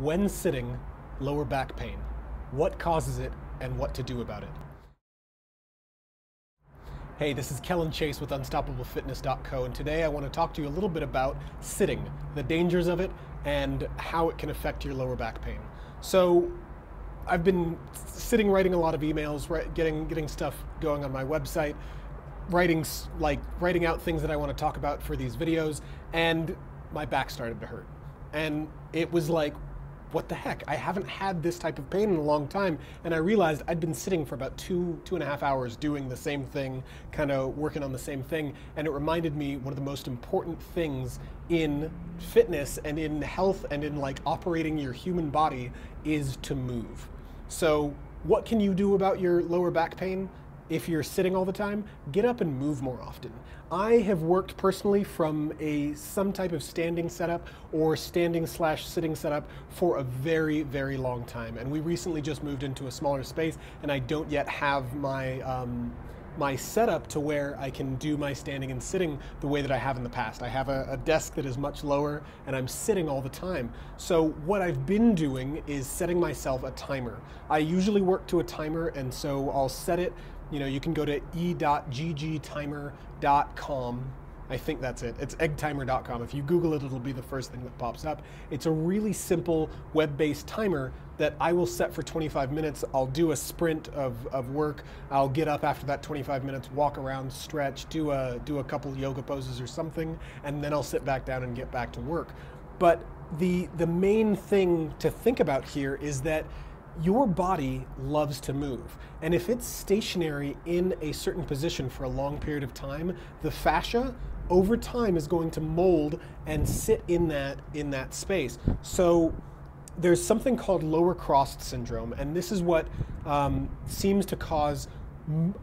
when sitting, lower back pain, what causes it, and what to do about it. Hey, this is Kellen Chase with unstoppablefitness.co, and today I want to talk to you a little bit about sitting, the dangers of it, and how it can affect your lower back pain. So, I've been sitting writing a lot of emails, getting stuff going on my website, writing out things that I want to talk about for these videos, and my back started to hurt. And it was like, what the heck? I haven't had this type of pain in a long time, and I realized I'd been sitting for about two and a half hours doing the same thing, kind of working on the same thing, and it reminded me one of the most important things in fitness and in health and in like operating your human body is to move. So what can you do about your lower back pain? If you're sitting all the time, get up and move more often. I have worked personally from some type of standing setup or standing/sitting setup for a very, very long time. And we recently just moved into a smaller space, and I don't yet have my my setup to where I can do my standing and sitting the way that I have in the past. I have a desk that is much lower, and I'm sitting all the time. So what I've been doing is setting myself a timer. I usually work to a timer, and so I'll set it. You know, you can go to e.ggtimer.com. I think that's it. It's eggtimer.com. If you Google it, it'll be the first thing that pops up. It's a really simple web-based timer that I will set for 25 minutes. I'll do a sprint of work. I'll get up after that 25 minutes, walk around, stretch, do a couple yoga poses or something, and then I'll sit back down and get back to work. But the main thing to think about here is that your body loves to move, and if it's stationary in a certain position for a long period of time, the fascia over time is going to mold and sit in that space. So there's something called lower crossed syndrome, and this is what seems to cause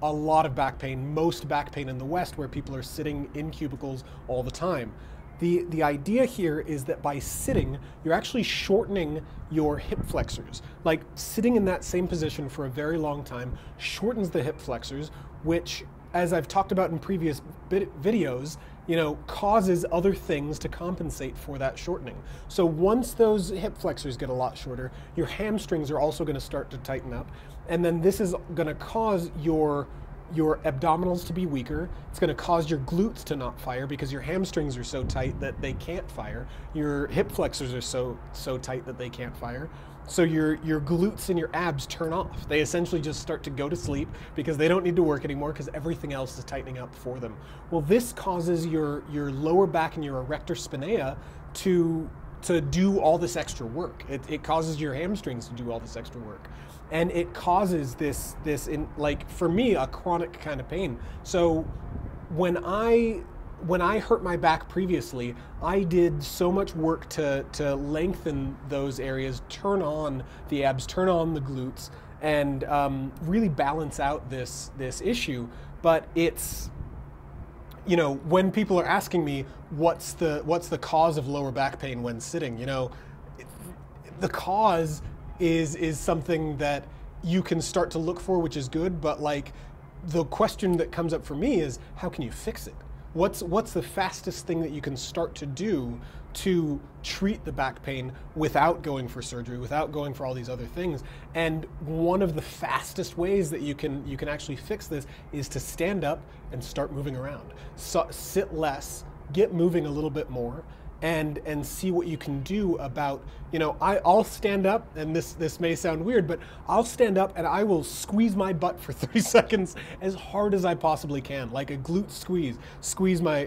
a lot of back pain, most back pain in the West, where people are sitting in cubicles all the time. The idea here is that by sitting, you're actually shortening your hip flexors. Like sitting in that same position for a very long time shortens the hip flexors, which, as I've talked about in previous videos, you know, causes other things to compensate for that shortening. So once those hip flexors get a lot shorter, your hamstrings are also going to start to tighten up, and then this is going to cause your abdominals to be weaker. It's going to cause your glutes to not fire because your hamstrings are so tight that they can't fire. Your hip flexors are so tight that they can't fire. So your glutes and your abs turn off. They essentially just start to go to sleep because they don't need to work anymore because everything else is tightening up for them. Well, this causes your lower back and your erector spinae to do all this extra work. It causes your hamstrings to do all this extra work. And it causes this in, like, for me, a chronic kind of pain. So when I hurt my back previously, I did so much work to lengthen those areas, turn on the abs, turn on the glutes, and really balance out this issue. But it's, you know, when people are asking me what's the cause of lower back pain when sitting, you know, the cause is something that you can start to look for, which is good, but like the question that comes up for me is, how can you fix it? What's the fastest thing that you can start to do to treat the back pain without going for surgery, without going for all these other things? And one of the fastest ways that you can actually fix this is to stand up and start moving around. So, sit less, get moving a little bit more, and see what you can do about, you know, I'll stand up, and this may sound weird, but I'll stand up and I will squeeze my butt for 30 seconds as hard as I possibly can, like a glute squeeze my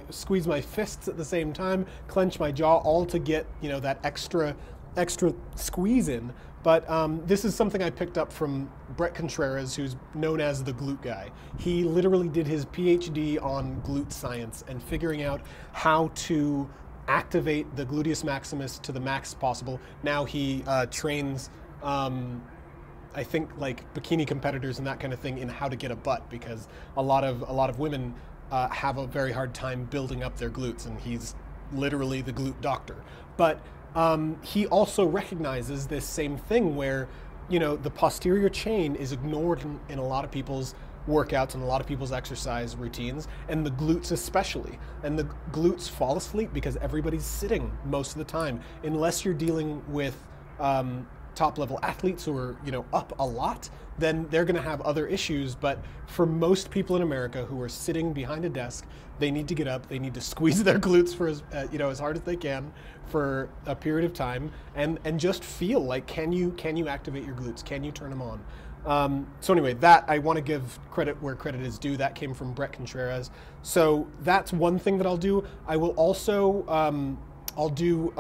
fists at the same time, clench my jaw, all to get, you know, that extra squeeze in. But this is something I picked up from Brett Contreras, who's known as the glute guy. He literally did his PhD on glute science and figuring out how to activate the gluteus maximus to the max possible. Now he trains, I think, like bikini competitors and that kind of thing in how to get a butt, because a lot of women have a very hard time building up their glutes, and he's literally the glute doctor. But he also recognizes this same thing where, you know, the posterior chain is ignored in a lot of people's workouts and a lot of people's exercise routines, and the glutes especially. And the glutes fall asleep because everybody's sitting most of the time, unless you're dealing with top level athletes who are, you know, up a lot, then they're going to have other issues. But for most people in America who are sitting behind a desk, they need to get up, they need to squeeze their glutes for as, you know, as hard as they can for a period of time, and just feel like, can you activate your glutes? Can you turn them on? So anyway, that I want to give credit where credit is due. That came from Brett Contreras. So that's one thing that I'll do. I will also, I'll do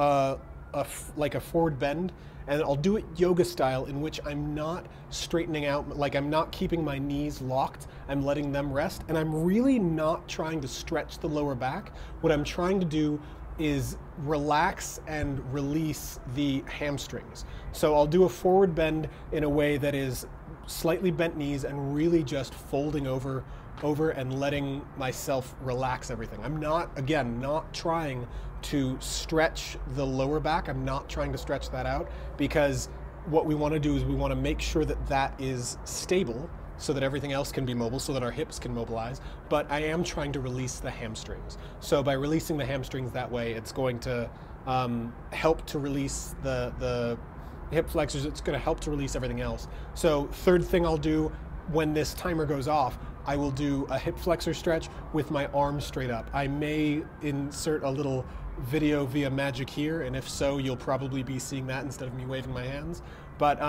like a forward bend, and I'll do it yoga style, in which I'm not straightening out, like I'm not keeping my knees locked, I'm letting them rest, and I'm really not trying to stretch the lower back. What I'm trying to do is relax and release the hamstrings. So I'll do a forward bend in a way that is slightly bent knees and really just folding over and letting myself relax everything. I'm not, again, not trying to stretch the lower back. I'm not trying to stretch that out, because what we want to do is we want to make sure that that is stable so that everything else can be mobile, so that our hips can mobilize. But I am trying to release the hamstrings. So by releasing the hamstrings that way, it's going to help to release the hip flexors. It's going to help to release everything else. So third thing I'll do when this timer goes off, I will do a hip flexor stretch with my arms straight up. I may insert a little video via magic here, and if so, you'll probably be seeing that instead of me waving my hands. But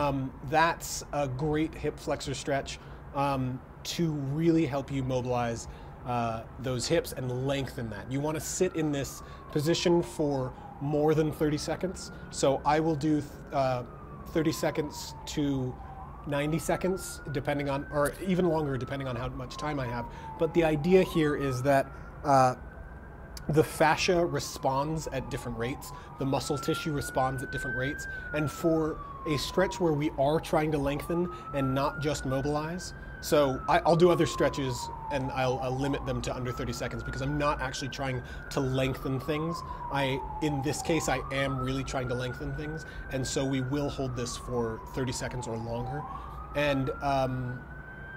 that's a great hip flexor stretch to really help you mobilize those hips and lengthen that. You want to sit in this position for more than 30 seconds. So I will do 30 seconds to 90 seconds, depending on, or even longer, depending on how much time I have. But the idea here is that the fascia responds at different rates, the muscle tissue responds at different rates, and for a stretch where we are trying to lengthen and not just mobilize, so I'll do other stretches, and I'll limit them to under 30 seconds because I'm not actually trying to lengthen things. In this case, I am really trying to lengthen things, and so we will hold this for 30 seconds or longer. And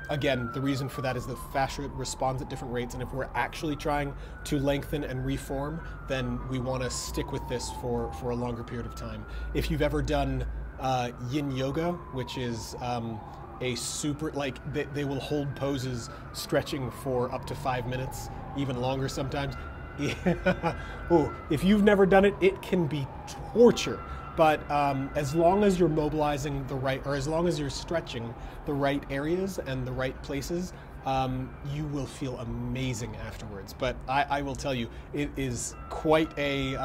again, the reason for that is the fascia responds at different rates, and if we're actually trying to lengthen and reform, then we want to stick with this for a longer period of time. If you've ever done Yin Yoga, which is a super, like, they will hold poses stretching for up to 5 minutes, even longer sometimes. Yeah. Ooh, if you've never done it, it can be torture. But as long as you're mobilizing the right, or as long as you're stretching the right areas and the right places, you will feel amazing afterwards. But I will tell you, it is quite a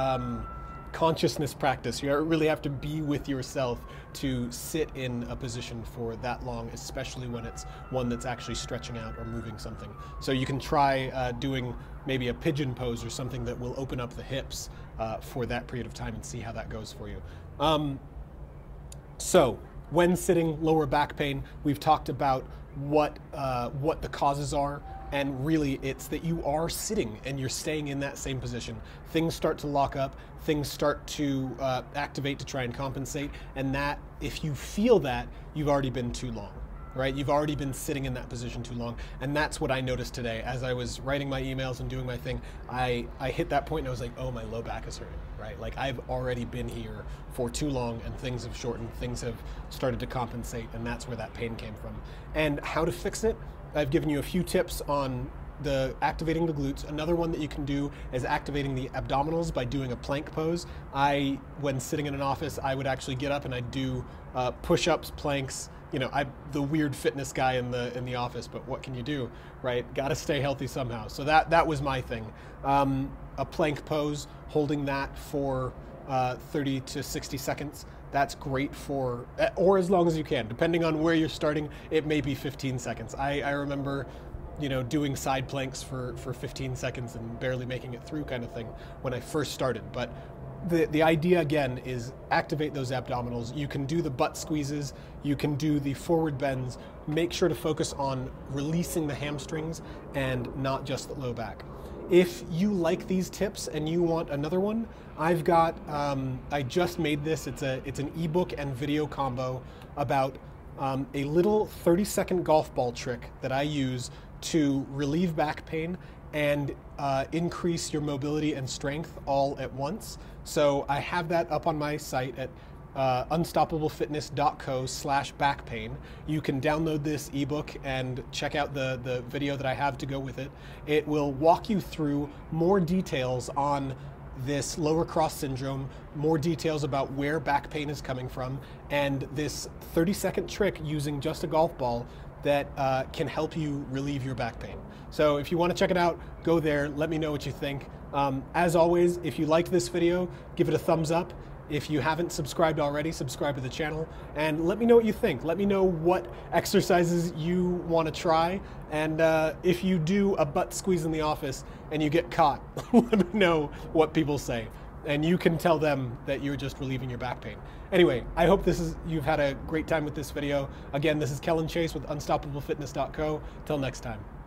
consciousness practice. You really have to be with yourself to sit in a position for that long, especially when it's one that's actually stretching out or moving something. So you can try doing maybe a pigeon pose or something that will open up the hips for that period of time and see how that goes for you. So when sitting, lower back pain, we've talked about what the causes are. And really, it's that you are sitting and you're staying in that same position. Things start to lock up, things start to activate to try and compensate, and that, if you feel that, you've already been too long, right? You've already been sitting in that position too long, and that's what I noticed today. As I was writing my emails and doing my thing, I hit that point and I was like, oh, my low back is hurting, right? Like, I've already been here for too long, and things have shortened, things have started to compensate, and that's where that pain came from. And how to fix it? I've given you a few tips on activating the glutes. Another one that you can do is activating the abdominals by doing a plank pose. When sitting in an office, I would actually get up and I'd do push-ups, planks. You know, I'm the weird fitness guy in the office, but what can you do, right? Got to stay healthy somehow. So that was my thing. A plank pose, holding that for 30 to 60 seconds. That's great for, or as long as you can, depending on where you're starting. It may be 15 seconds. I remember, you know, doing side planks for 15 seconds and barely making it through, kind of thing, when I first started. But the idea, again, is activate those abdominals. You can do the butt squeezes, you can do the forward bends. Make sure to focus on releasing the hamstrings and not just the low back. If you like these tips and you want another one, I've got, I just made this, it's an ebook and video combo about a little 30-second golf ball trick that I use to relieve back pain and increase your mobility and strength all at once. So I have that up on my site at unstoppablefitness.co/backpain. You can download this ebook and check out the video that I have to go with it. It will walk you through more details on this lower crossed syndrome, more details about where back pain is coming from, and this 30-second trick using just a golf ball that can help you relieve your back pain. So if you want to check it out, go there, let me know what you think. As always, if you liked this video, give it a thumbs up. If you haven't subscribed already, subscribe to the channel, and let me know what you think. Let me know what exercises you want to try, and if you do a butt squeeze in the office and you get caught, let me know what people say, and you can tell them that you're just relieving your back pain. Anyway, I hope you've had a great time with this video. Again, this is Kellen Chase with unstoppablefitness.co. Till next time.